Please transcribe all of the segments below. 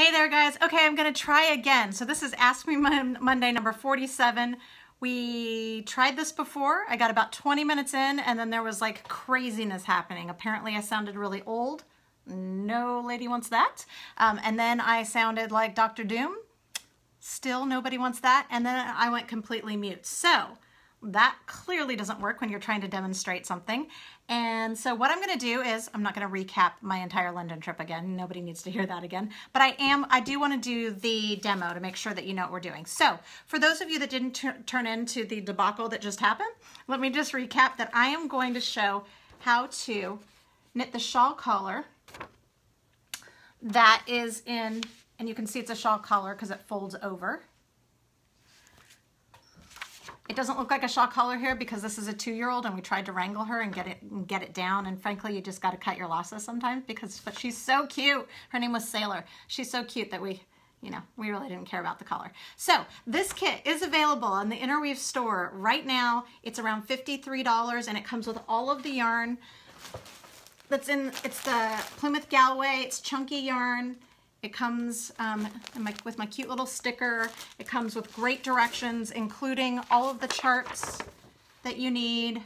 Hey there, guys. Okay, I'm going to try again. So this is Ask Me Monday number 47. We tried this before. I got about 20 minutes in, and then there was like craziness happening. Apparently I sounded really old. No lady wants that. And then I sounded like Dr. Doom. Still nobody wants that. And then I went completely mute. So that clearly doesn't work when you're trying to demonstrate something. And so what I'm going to do is I'm not going to recap my entire London trip again. Nobody needs to hear that again. But I do want to do the demo to make sure that you know what we're doing. So for those of you that didn't turn into the debacle that just happened, let me just recap that I am going to show how to knit the shawl collar that is in, and you can see it's a shawl collar because it folds over. It doesn't look like a shawl collar here because this is a 2-year-old and we tried to wrangle her and get it down, and frankly you just got to cut your losses sometimes because, but she's so cute. Her name was Sailor. She's so cute that we really didn't care about the collar. So this kit is available in the Interweave store right now. It's around $53 and it comes with all of the yarn that's in, it's the Plymouth Galloway, it's chunky yarn. It comes with my cute little sticker. It comes with great directions, including all of the charts that you need,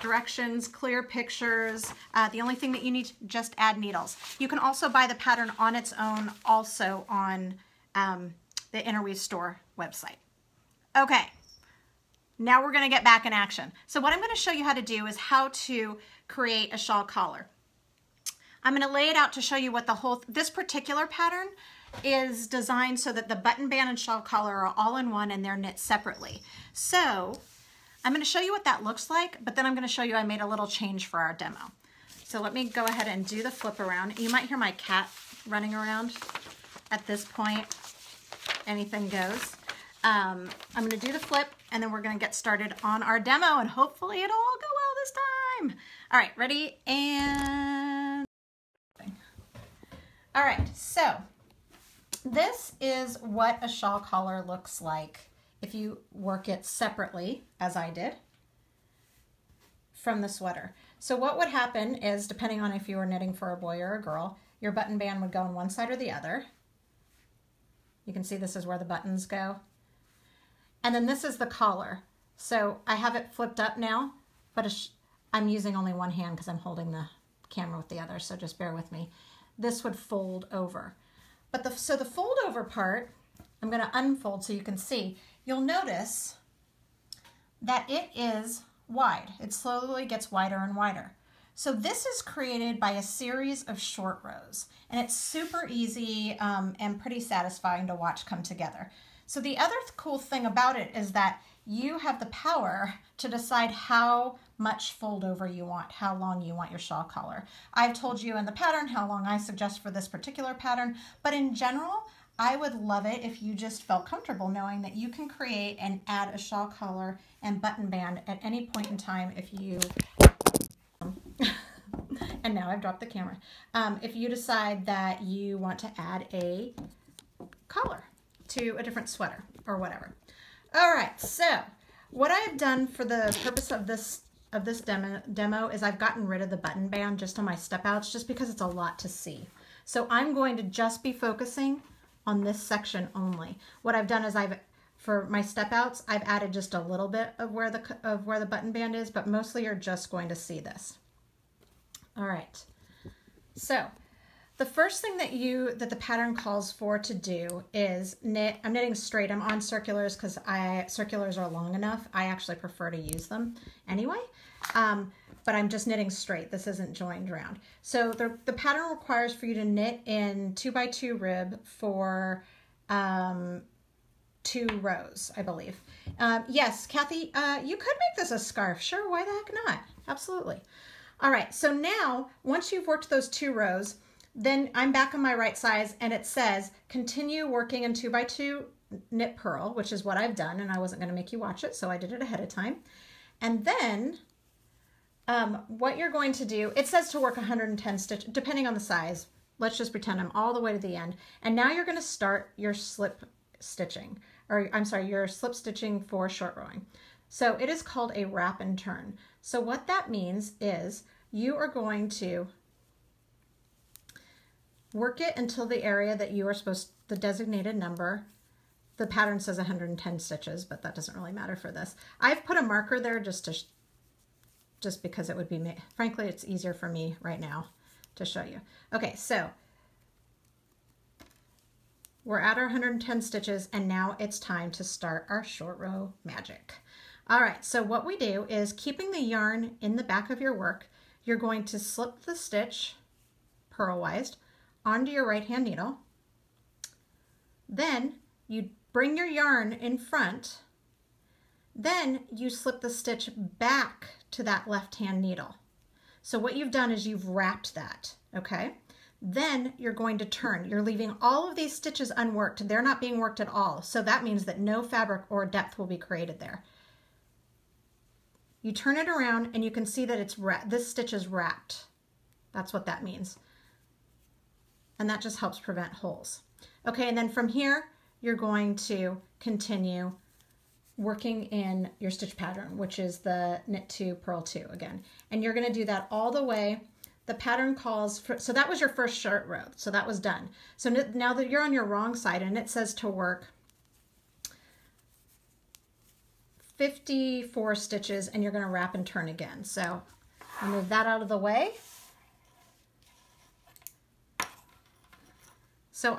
directions, clear pictures. The only thing that you need, just add needles. You can also buy the pattern on its own, also on the Interweave store website. Okay, now we're gonna get back in action. So what I'm gonna show you how to do is how to create a shawl collar. I'm going to lay it out to show you what the whole, this particular pattern is designed so that the button band and shawl collar are all in one and they're knit separately. So I'm going to show you what that looks like, but then I'm going to show you I made a little change for our demo. So let me go ahead and do the flip around. You might hear my cat running around at this point. Anything goes. I'm going to do the flip and then we're going to get started on our demo and hopefully it'll all go well this time. All right, ready? And... all right, so this is what a shawl collar looks like if you work it separately, as I did, from the sweater. So what would happen is, depending on if you were knitting for a boy or a girl, your button band would go on one side or the other. You can see this is where the buttons go. And then this is the collar. So I have it flipped up now, but I'm using only one hand because I'm holding the camera with the other, so just bear with me. This would fold over. But so the fold over part, I'm gonna unfold so you can see. You'll notice that it is wide. It slowly gets wider and wider. So this is created by a series of short rows, and it's super easy and pretty satisfying to watch come together. So the other cool thing about it is that you have the power to decide how much fold over you want, how long you want your shawl collar. I've told you in the pattern how long I suggest for this particular pattern, but in general, I would love it if you just felt comfortable knowing that you can create and add a shawl collar and button band at any point in time if you, and now I've dropped the camera, if you decide that you want to add a collar to a different sweater or whatever. All right, so what I have done for the purpose of this demo is I've gotten rid of the button band just on my step outs just because it's a lot to see. So I'm going to just be focusing on this section only. What I've done is for my step outs, I've added just a little bit of where the button band is, but mostly you're just going to see this. All right, so the first thing that the pattern calls for to do is knit. I'm knitting straight. I'm on circulars because circulars are long enough. I actually prefer to use them anyway, but I'm just knitting straight. This isn't joined round. So the pattern requires for you to knit in 2x2 rib for 2 rows, I believe. Yes, Kathy, you could make this a scarf. Sure, why the heck not? Absolutely. All right, so now once you've worked those 2 rows, then I'm back on my right size and it says, continue working in 2x2 knit purl, which is what I've done, and I wasn't gonna make you watch it, so I did it ahead of time. And then what you're going to do, it says to work 110 stitches, depending on the size. Let's just pretend I'm all the way to the end. And now you're gonna start your slip stitching, or I'm sorry, your slip stitching for short rowing. So it is called a wrap and turn. So what that means is you are going to Work it until the area that you are supposed, the designated number. The pattern says 110 stitches, but that doesn't really matter for this. I've put a marker there just to, just because it would be, frankly, it's easier for me right now to show you. Okay, so we're at our 110 stitches, and now it's time to start our short row magic. All right, so what we do is, keeping the yarn in the back of your work, you're going to slip the stitch, purlwise, onto your right-hand needle. Then you bring your yarn in front, then you slip the stitch back to that left-hand needle. So what you've done is you've wrapped that, okay? Then you're going to turn. You're leaving all of these stitches unworked. They're not being worked at all. So that means that no fabric or depth will be created there. You turn it around and you can see that it's this stitch is wrapped. That's what that means. And that just helps prevent holes. Okay, and then from here, you're going to continue working in your stitch pattern, which is the knit two, purl two again. And you're gonna do that all the way. The pattern calls for, so that was your first short row, so that was done. So now that you're on your wrong side and it says to work 54 stitches, and you're gonna wrap and turn again. So I'll move that out of the way. So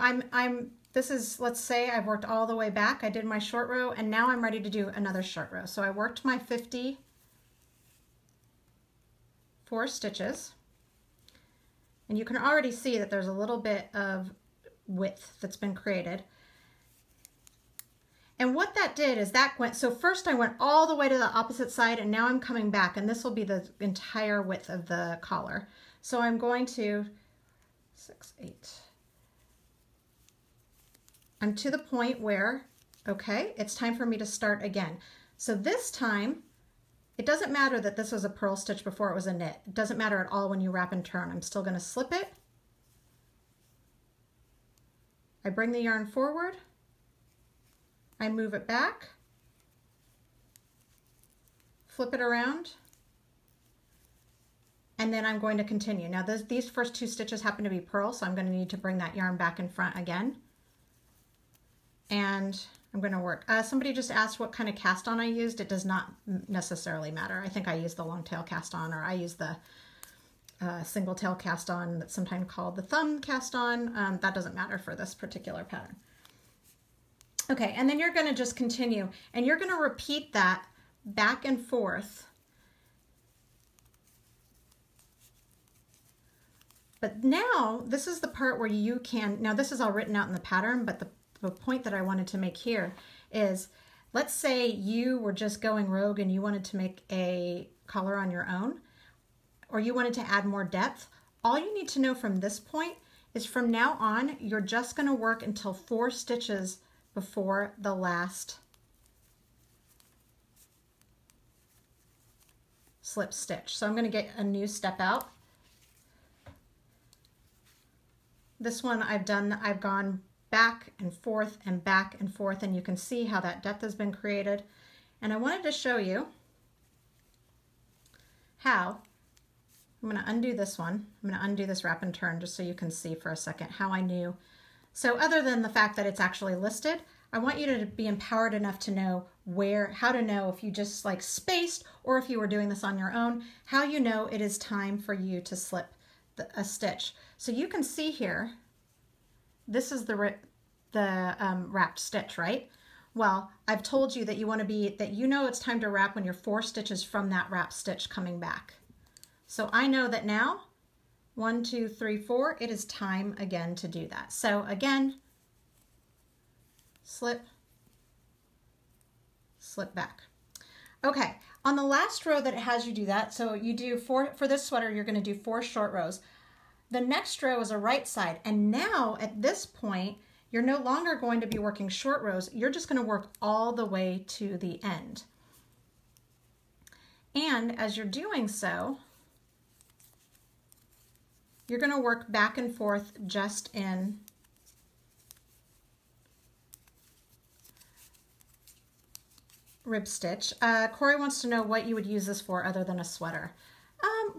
this is, let's say I've worked all the way back. I did my short row and now I'm ready to do another short row. So I worked my 54 stitches, and you can already see that there's a little bit of width that's been created. And what that did is that went, so first I went all the way to the opposite side and now I'm coming back, and this will be the entire width of the collar. So I'm going to, I'm to the point where, okay, it's time for me to start again. So this time, it doesn't matter that this was a purl stitch before it was a knit. It doesn't matter at all when you wrap and turn. I'm still gonna slip it. I bring the yarn forward. I move it back. Flip it around. And then I'm going to continue. Now these first two stitches happen to be purl, so I'm gonna need to bring that yarn back in front again. And I'm going to work. Somebody just asked what kind of cast on I used. It does not necessarily matter. I think I used the long tail cast on, or I used the single tail cast on that's sometimes called the thumb cast on. That doesn't matter for this particular pattern. Okay, and then you're going to just continue, and you're going to repeat that back and forth. But now this is the part where you can, now this is all written out in the pattern, but the point that I wanted to make here is, let's say you were just going rogue and you wanted to make a collar on your own, or you wanted to add more depth. All you need to know from this point is, from now on, you're just going to work until 4 stitches before the last slip stitch. So I'm going to get a new step out. This one I've done, I've gone back and forth and back and forth, and you can see how that depth has been created. And I wanted to show you how, I'm going to undo this one. I'm going to undo this wrap and turn just so you can see for a second how I knew. So other than the fact that it's actually listed, I want you to be empowered enough to know where, how to know if you just like spaced or if you were doing this on your own, how you know it is time for you to slip a stitch. So you can see here, this is the wrapped stitch, right? Well, I've told you that you want to be, that you know it's time to wrap when you're 4 stitches from that wrap stitch coming back. So I know that now, 1, 2, 3, 4, it is time again to do that. So again, slip, slip back. Okay, on the last row that it has you do that, so you do for this sweater, you're going to do 4 short rows. The next row is a right side, and now at this point, you're no longer going to be working short rows. You're just going to work all the way to the end. And as you're doing so, you're going to work back and forth just in rib stitch. Corey wants to know what you would use this for other than a sweater.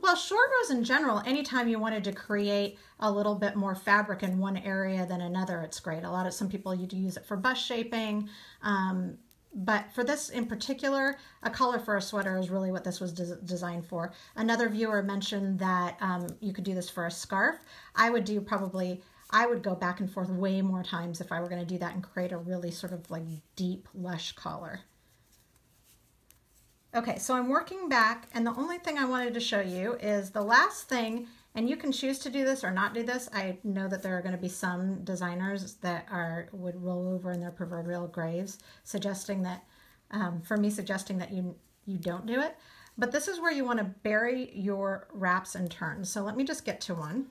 Well, short rows in general, anytime you wanted to create a little bit more fabric in one area than another, it's great. A lot of some people you do use it for bust shaping, but for this in particular, a collar for a sweater is really what this was designed for. Another viewer mentioned that you could do this for a scarf. I would go back and forth way more times if I were going to do that and create a really sort of like deep, lush collar. Okay, so I'm working back, and the only thing I wanted to show you is the last thing, and you can choose to do this or not do this. I know that there are going to be some designers that would roll over in their proverbial graves, suggesting that, for me, suggesting that you don't do it. But this is where you want to bury your wraps and turns. So let me just get to one.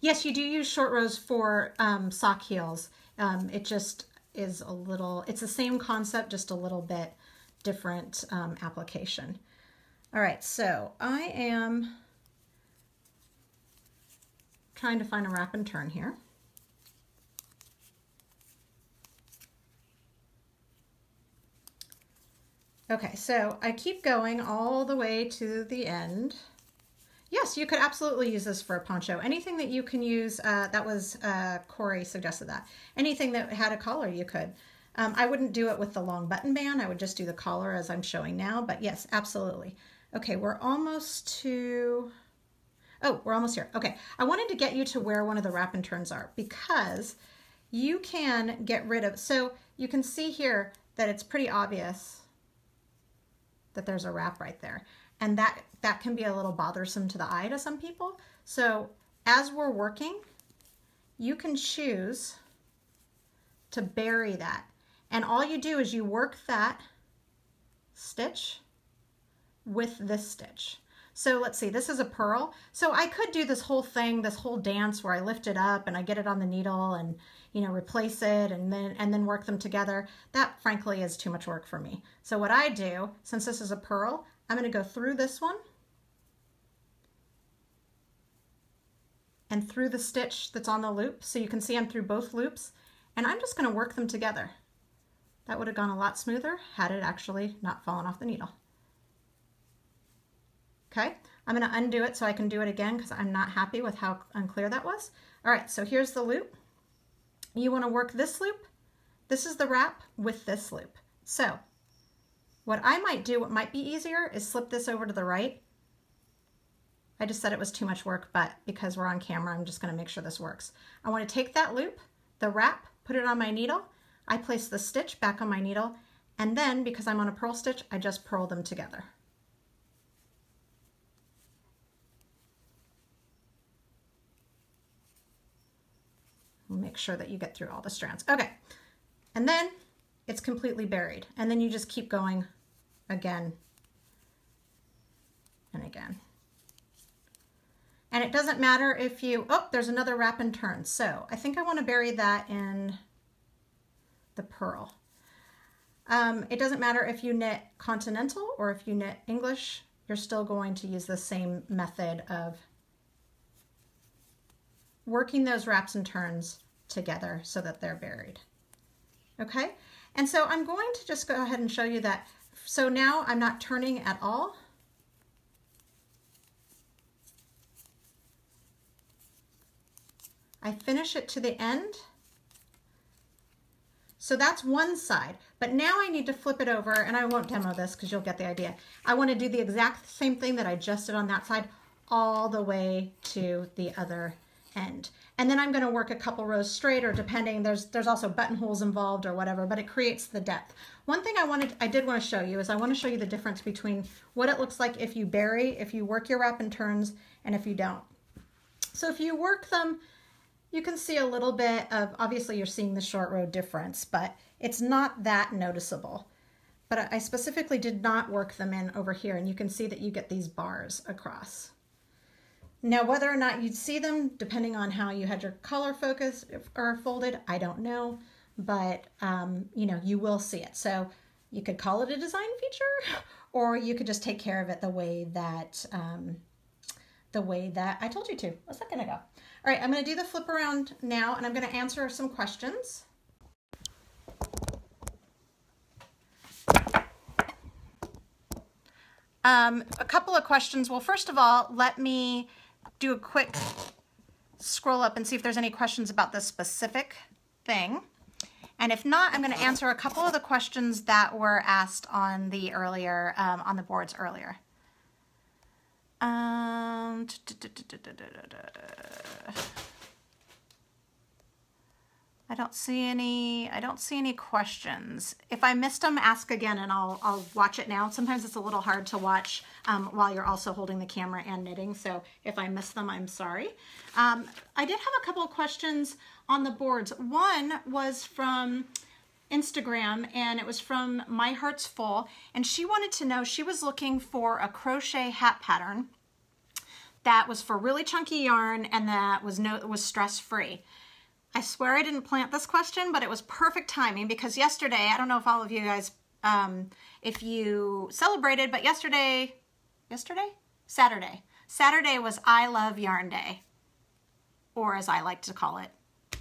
Yes, you do use short rows for sock heels. It just is a little, it's the same concept, just a little bit different application. All right, so I am trying to find a wrap and turn here. Okay, so I keep going all the way to the end. Yes, you could absolutely use this for a poncho. Anything that you can use, that was Corey suggested that. Anything that had a collar you could. I wouldn't do it with the long button band. I would just do the collar as I'm showing now, but yes, absolutely. Okay, we're almost to, oh, we're almost here. Okay, I wanted to get you to where one of the wrap and turns are because you can get rid of, so you can see here that it's pretty obvious that there's a wrap right there. And that can be a little bothersome to the eye to some people. So as we're working, you can choose to bury that. And all you do is you work that stitch with this stitch. So let's see, this is a purl. So I could do this whole thing, this whole dance where I lift it up and I get it on the needle and, you know, replace it and then work them together. That frankly is too much work for me. So what I do, since this is a purl, I'm going to go through this one and through the stitch that's on the loop. So you can see I'm through both loops and I'm just going to work them together. That would have gone a lot smoother had it actually not fallen off the needle. Okay, I'm going to undo it so I can do it again because I'm not happy with how unclear that was. All right, so here's the loop. You want to work this loop. This is the wrap with this loop. So what I might do, what might be easier, is slip this over to the right. I just said it was too much work, but because we're on camera, I'm just going to make sure this works. I want to take that loop, the wrap, put it on my needle. I place the stitch back on my needle, and then because I'm on a purl stitch, I just purl them together. Make sure that you get through all the strands. Okay, and then it's completely buried, and then you just keep going again and again. And it doesn't matter if you, oh, there's another wrap and turn. So I think I want to bury that in the purl. It doesn't matter if you knit continental or if you knit English, you're still going to use the same method of working those wraps and turns together so that they're buried. Okay, and so I'm going to just go ahead and show you that. So now I'm not turning at all. I finish it to the end. So that's one side, but now I need to flip it over, and I won't demo this because you'll get the idea. I want to do the exact same thing that I just did on that side all the way to the other end. And then I'm going to work a couple rows straighter, depending, there's also buttonholes involved or whatever, but it creates the depth. One thing I did want to show you is I want to show you the difference between what it looks like if you bury, if you work your wrap and turns, and if you don't. So if you work them, you can see a little bit of, obviously you're seeing the short row difference, but it's not that noticeable. But I specifically did not work them in over here, and you can see that you get these bars across. Now, whether or not you'd see them, depending on how you had your collar focused or folded, I don't know, but you know, you will see it. So you could call it a design feature, or you could just take care of it the way that I told you to. What's that going to go? All right, I'm going to do the flip around now, and I'm going to answer some questions. A couple of questions. Well, first of all, let me do a quick scroll up and see if there's any questions about this specific thing. And if not, I'm going to answer a couple of the questions that were asked on the earlier, on the boards earlier. I don't see any. I don't see any questions. If I missed them, ask again, and I'll watch it now. Sometimes it's a little hard to watch while you're also holding the camera and knitting. So if I missed them, I'm sorry. I did have a couple of questions on the boards. One was from Instagram, and it was from My Heart's Full, and she wanted to know. She was looking for a crochet hat pattern that was for really chunky yarn and that was stress-free. I swear I didn't plant this question, but it was perfect timing because yesterday, I don't know if all of you guys, if you celebrated, but Saturday was I Love Yarn Day, or as I like to call it,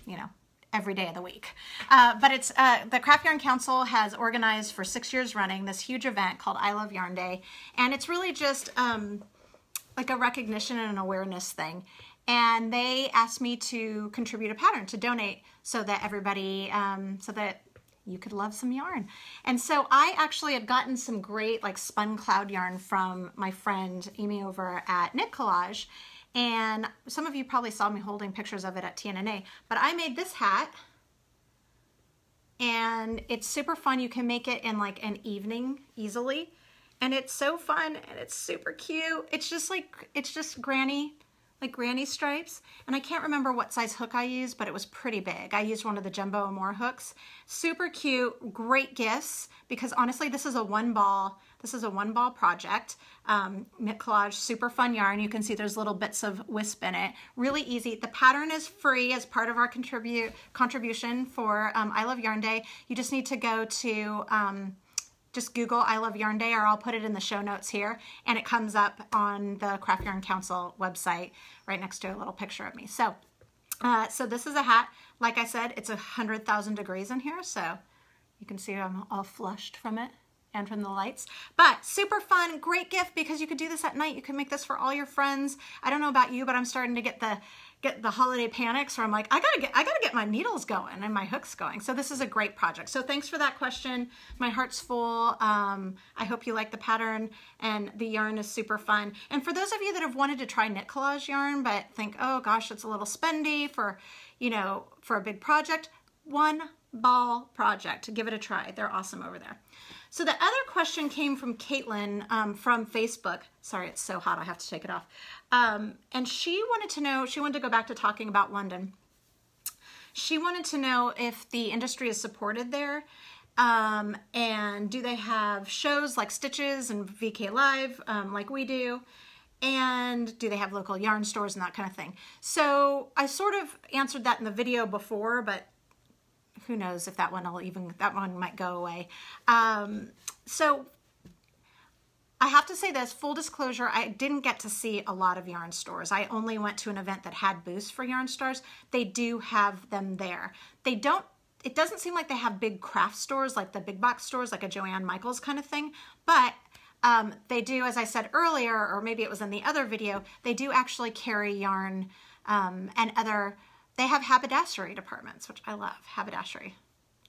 you know, every day of the week. But it's the Craft Yarn Council has organized for 6 years running this huge event called I Love Yarn Day, and it's really just like a recognition and an awareness thing. And they asked me to contribute a pattern, to donate, so that everybody, so that you could love some yarn. And so I actually had gotten some great like spun cloud yarn from my friend Amy over at Knit Collage. And some of you probably saw me holding pictures of it at TNNA, but I made this hat and it's super fun. You can make it in like an evening easily. And it's so fun and it's super cute. It's just like, it's just granny stripes, and I can't remember what size hook I used, but it was pretty big. I used one of the Jumbo Amore hooks. Super cute, great gifts, because honestly this is a one ball project. Knit Collage, super fun yarn. You can see there's little bits of wisp in it. Really easy. The pattern is free as part of our contribution for I Love Yarn Day. You just need to go to just Google I Love Yarn Day, or I'll put it in the show notes here, and it comes up on the Craft Yarn Council website right next to a little picture of me. So so this is a hat. Like I said, it's 100,000 degrees in here, so you can see I'm all flushed from it and from the lights. But super fun, great gift, because you could do this at night. You could make this for all your friends. I don't know about you, but I'm starting to get the holiday panics where I'm like, I gotta get my needles going and my hooks going. So this is a great project. So thanks for that question. My Heart's Full. I hope you like the pattern, and the yarn is super fun. And for those of you that have wanted to try Knit Collage yarn but think, oh gosh, it's a little spendy for, you know, for a big project, one ball project. Give it a try. They're awesome over there. So the other question came from Caitlin from Facebook. Sorry, it's so hot, I have to take it off. And she wanted to know, she wanted to go back to talking about London. She wanted to know if the industry is supported there, and do they have shows like Stitches and VK Live like we do, and do they have local yarn stores and that kind of thing. So I sort of answered that in the video before, but who knows if that one might go away. So I have to say this, full disclosure, I didn't get to see a lot of yarn stores. I only went to an event that had booths for yarn stores. They do have them there. They don't, it doesn't seem like they have big craft stores, like the big box stores, like a Joann Michaels kind of thing, but they do, as I said earlier, or maybe it was in the other video, they do actually carry yarn and other. They have haberdashery departments, which I love. Haberdashery,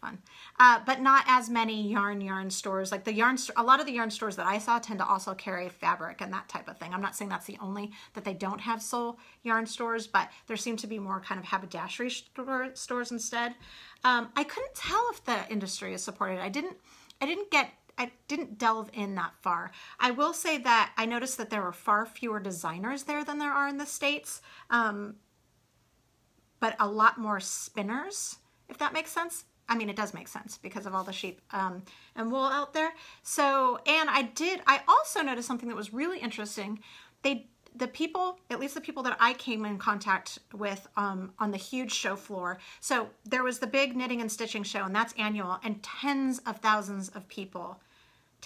fun. But not as many yarn stores. Like the a lot of the yarn stores that I saw tend to also carry fabric and that type of thing. I'm not saying that's the only, that they don't have sole yarn stores, but there seem to be more kind of haberdashery stores instead. I couldn't tell if the industry is supported. I didn't delve in that far. I will say that I noticed that there were far fewer designers there than there are in the States. But a lot more spinners, if that makes sense. I mean, it does make sense because of all the sheep and wool out there. So, and I also noticed something that was really interesting. The people, at least the people that I came in contact with on the huge show floor. So there was the big knitting and stitching show, and that's annual, and tens of thousands of people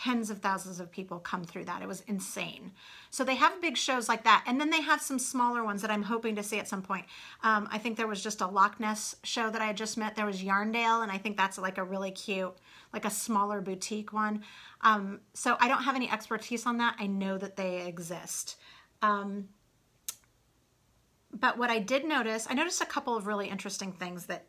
tens of thousands of people come through that. It was insane. So they have big shows like that. And then they have some smaller ones that I'm hoping to see at some point. I think there was just a Loch Ness show that I had just met. There was Yarndale, and I think that's like a really cute, like a smaller boutique one. So I don't have any expertise on that. I know that they exist. But what I did notice, I noticed a couple of really interesting things that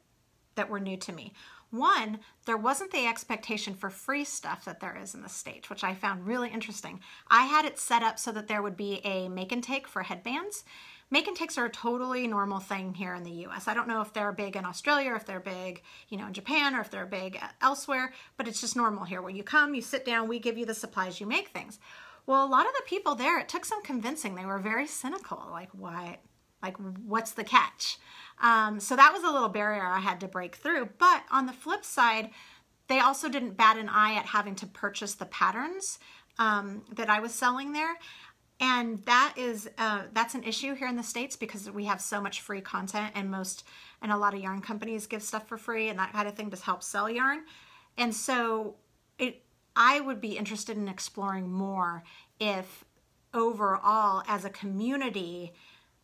were new to me. One, there wasn't the expectation for free stuff that there is in the States, which I found really interesting. I had it set up so that there would be a make and take for headbands. Make and takes are a totally normal thing here in the US. I don't know if they're big in Australia, or if they're big, you know, in Japan, or if they're big elsewhere, but it's just normal here. When you come, you sit down, we give you the supplies, you make things. Well, a lot of the people there, it took some convincing. They were very cynical, like, why? Like, what's the catch? So that was a little barrier I had to break through. But on the flip side, they also didn't bat an eye at having to purchase the patterns that I was selling there. And that is, that's an issue here in the States because we have so much free content, and a lot of yarn companies give stuff for free, and that kind of thing just helps sell yarn. And so I would be interested in exploring more if overall as a community,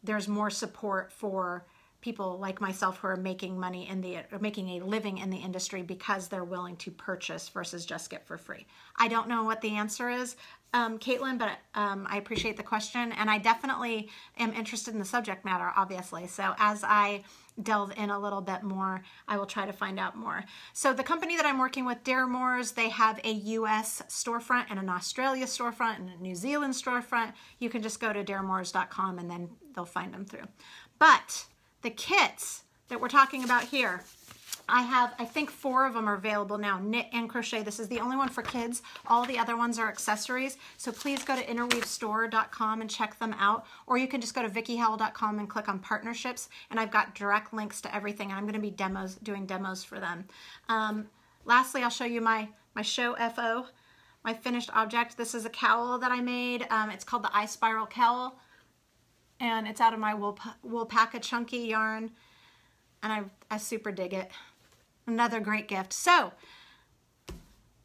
there's more support for people like myself who are making money making a living in the industry because they're willing to purchase versus just get for free. I don't know what the answer is, Caitlin, but I appreciate the question, and I definitely am interested in the subject matter, obviously. So as I delve in a little bit more, I will try to find out more. So the company that I'm working with, Daremores, they have a US storefront and an Australia storefront and a New Zealand storefront. You can just go to daremores.com and then they'll find them through. But the kits that we're talking about here, I have, I think, 4 of them are available now, knit and crochet. This is the only one for kids. All the other ones are accessories. So please go to interweavestore.com and check them out. Or you can just go to VickieHowell.com and click on partnerships. And I've got direct links to everything. I'm going to be doing demos for them. Lastly, I'll show you my show FO, my finished object. This is a cowl that I made. It's called the Eye Spiral Cowl. And it's out of my Wool Pack-a-Chunky yarn. And I super dig it. Another great gift. So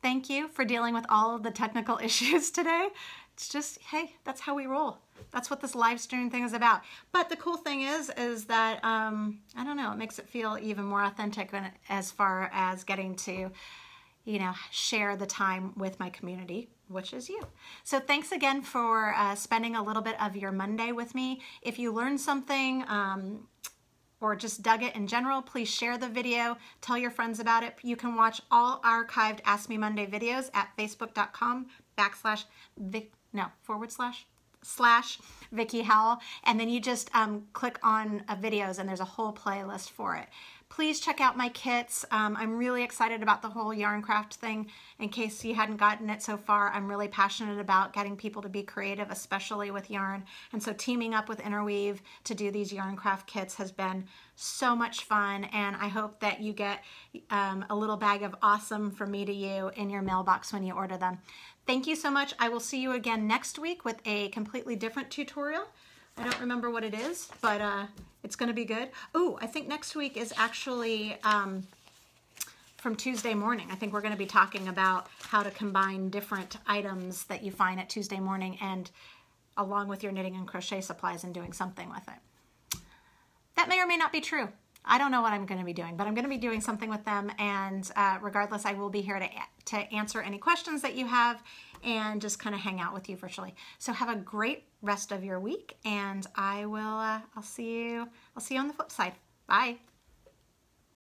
thank you for dealing with all of the technical issues today. It's just, hey, that's how we roll. That's what this live stream thing is about. But the cool thing is that, I don't know, it makes it feel even more authentic when, as far as getting to, you know, share the time with my community, which is you. So thanks again for spending a little bit of your Monday with me. If you learned something or just dug it in general, please share the video, tell your friends about it. You can watch all archived Ask Me Monday videos at facebook.com/slash Vickie Howell, and then you just click on videos and there's a whole playlist for it. Please check out my kits. I'm really excited about the whole yarn craft thing. In case you hadn't gotten it so far, I'm really passionate about getting people to be creative, especially with yarn. And so teaming up with Interweave to do these yarn craft kits has been so much fun. And I hope that you get a little bag of awesome from me to you in your mailbox when you order them. Thank you so much. I will see you again next week with a completely different tutorial. I don't remember what it is, but it's going to be good. Oh, I think next week is actually from Tuesday morning. I think we're going to be talking about how to combine different items that you find at Tuesday morning and along with your knitting and crochet supplies and doing something with it. That may or may not be true. I don't know what I'm going to be doing, but I'm going to be doing something with them. And regardless, I will be here to answer any questions that you have and just kind of hang out with you virtually. So have a great rest of your week, and I'll see you on the flip side. Bye.